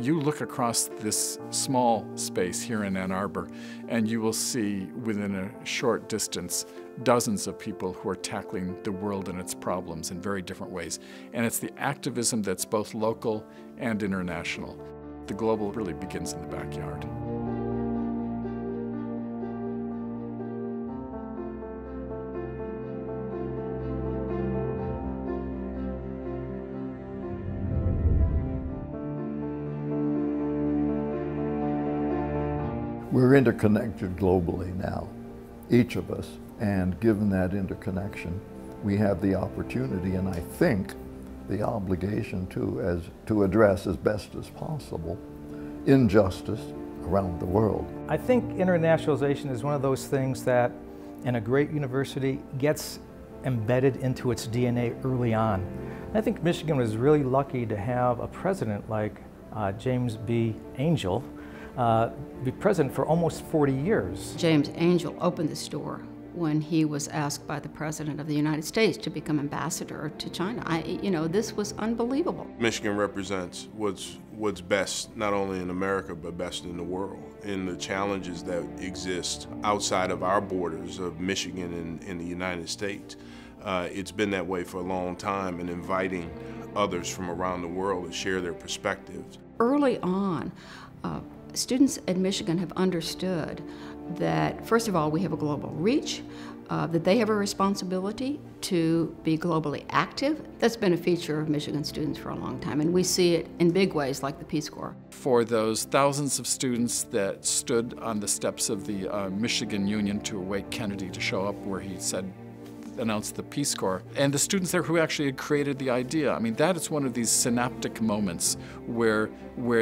You look across this small space here in Ann Arbor, and you will see within a short distance dozens of people who are tackling the world and its problems in very different ways. And it's the activism that's both local and international. The global really begins in the backyard. We're interconnected globally now, each of us, and given that interconnection, we have the opportunity and I think the obligation to address as best as possible injustice around the world. I think internationalization is one of those things that in a great university gets embedded into its DNA early on. I think Michigan was really lucky to have a president like James B. Angel be president for almost 40 years. James Angel opened this door when he was asked by the President of the United States to become ambassador to China. This was unbelievable. Michigan represents what's best, not only in America, but best in the world, in the challenges that exist outside of our borders of Michigan and the United States. It's been that way for a long time, and inviting others from around the world to share their perspectives. Early on, students at Michigan have understood that, first of all, we have a global reach, that they have a responsibility to be globally active. That's been a feature of Michigan students for a long time, and we see it in big ways like the Peace Corps. For those thousands of students that stood on the steps of the Michigan Union to await Kennedy to show up where he announced the Peace Corps, and the students there who actually had created the idea. I mean, that is one of these synaptic moments where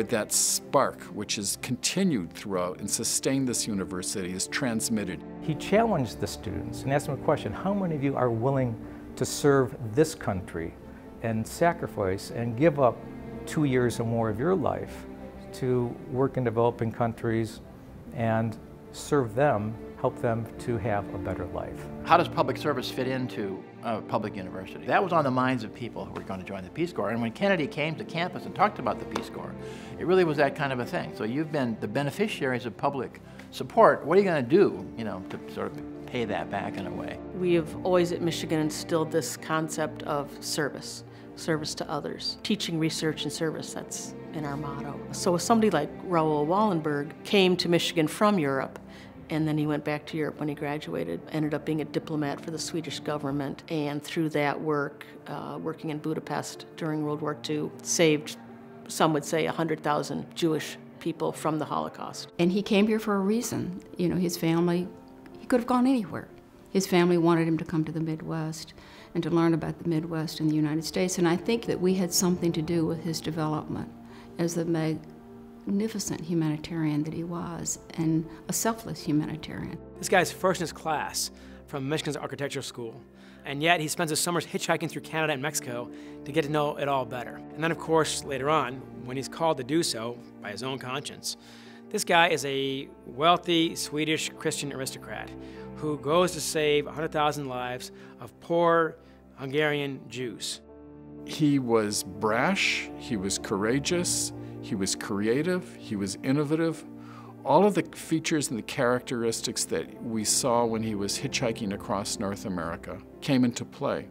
that spark, which is continued throughout and sustained this university, is transmitted. He challenged the students and asked them a question: how many of you are willing to serve this country and sacrifice and give up 2 years or more of your life to work in developing countries and serve them, help them to have a better life? How does public service fit into a public university? That was on the minds of people who were going to join the Peace Corps. And when Kennedy came to campus and talked about the Peace Corps, it really was that kind of a thing. So you've been the beneficiaries of public support. What are you going to do, to sort of pay that back in a way? We have always at Michigan instilled this concept of service to others. Teaching, research, and service, that's in our motto. So if somebody like Raoul Wallenberg came to Michigan from Europe, and then he went back to Europe when he graduated, ended up being a diplomat for the Swedish government, and through that work, working in Budapest during World War II, saved, some would say, 100,000 Jewish people from the Holocaust. And he came here for a reason. His family, he could have gone anywhere. His family wanted him to come to the Midwest and to learn about the Midwest and the United States, and I think that we had something to do with his development as the magnificent humanitarian that he was, and a selfless humanitarian. This guy's first in his class from Michigan's architecture school, and yet he spends his summers hitchhiking through Canada and Mexico to get to know it all better. And then, of course, later on, when he's called to do so by his own conscience, this guy is a wealthy Swedish Christian aristocrat who goes to save 100,000 lives of poor Hungarian Jews. He was brash, he was courageous, he was creative, he was innovative. All of the features and the characteristics that we saw when he was hitchhiking across North America came into play.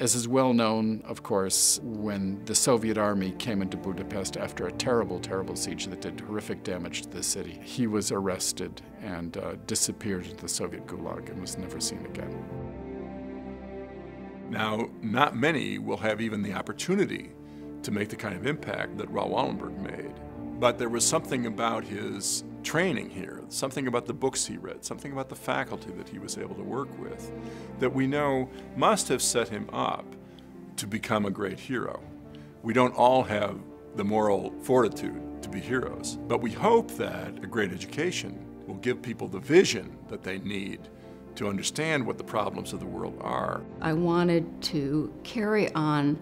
As is well known, of course, when the Soviet army came into Budapest after a terrible, terrible siege that did horrific damage to the city, he was arrested and disappeared into the Soviet gulag and was never seen again. Now, not many will have even the opportunity to make the kind of impact that Raoul Wallenberg made. But there was something about his training here, something about the books he read, something about the faculty that he was able to work with, that we know must have set him up to become a great hero. We don't all have the moral fortitude to be heroes, but we hope that a great education will give people the vision that they need to understand what the problems of the world are. I wanted to carry on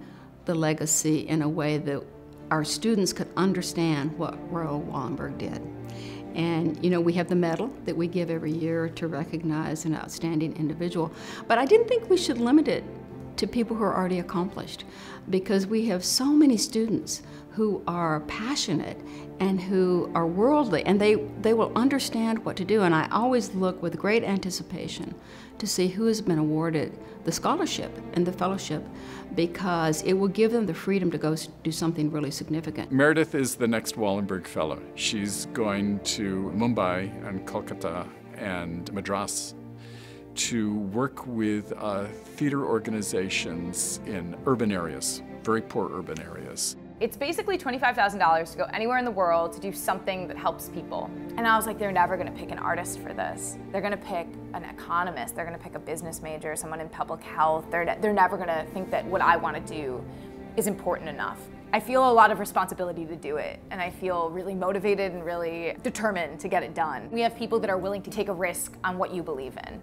the legacy in a way that our students could understand what Raoul Wallenberg did. And we have the medal that we give every year to recognize an outstanding individual, but I didn't think we should limit it to people who are already accomplished, because we have so many students who are passionate and who are worldly, and they will understand what to do. And I always look with great anticipation to see who has been awarded the scholarship and the fellowship, because it will give them the freedom to go do something really significant. Meredith is the next Wallenberg Fellow. She's going to Mumbai and Kolkata and Madras to work with theater organizations in urban areas, very poor urban areas. It's basically $25,000 to go anywhere in the world to do something that helps people. And I was like, they're never gonna pick an artist for this. They're gonna pick an economist, they're gonna pick a business major, someone in public health. They're never gonna think that what I wanna do is important enough. I feel a lot of responsibility to do it, and I feel really motivated and really determined to get it done. We have people that are willing to take a risk on what you believe in.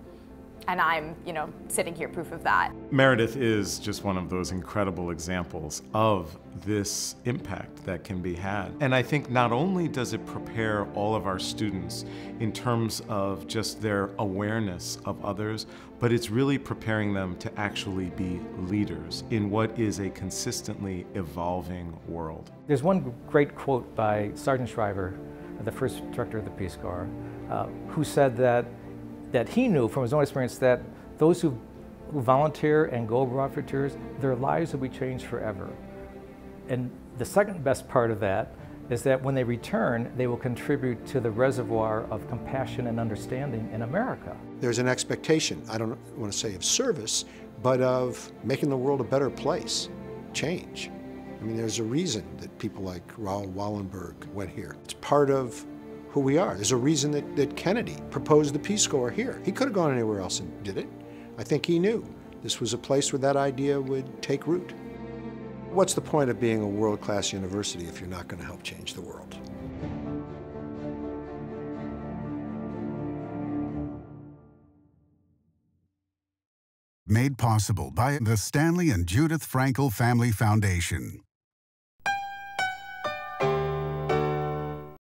And I'm, you know, sitting here proof of that. Meredith is just one of those incredible examples of this impact that can be had. And I think not only does it prepare all of our students in terms of just their awareness of others, but it's really preparing them to actually be leaders in what is a consistently evolving world. There's one great quote by Sergeant Shriver, the first instructor of the Peace Corps, who said that he knew from his own experience that those who volunteer and go abroad for tours, their lives will be changed forever. And the second best part of that is that when they return, they will contribute to the reservoir of compassion and understanding in America. There's an expectation, I don't want to say of service, but of making the world a better place, change. I mean, there's a reason that people like Raoul Wallenberg went here. It's part of who we are. There's a reason that Kennedy proposed the Peace Corps here. He could have gone anywhere else and did it. I think he knew this was a place where that idea would take root. What's the point of being a world-class university if you're not going to help change the world? Made possible by the Stanley and Judith Frankel Family Foundation.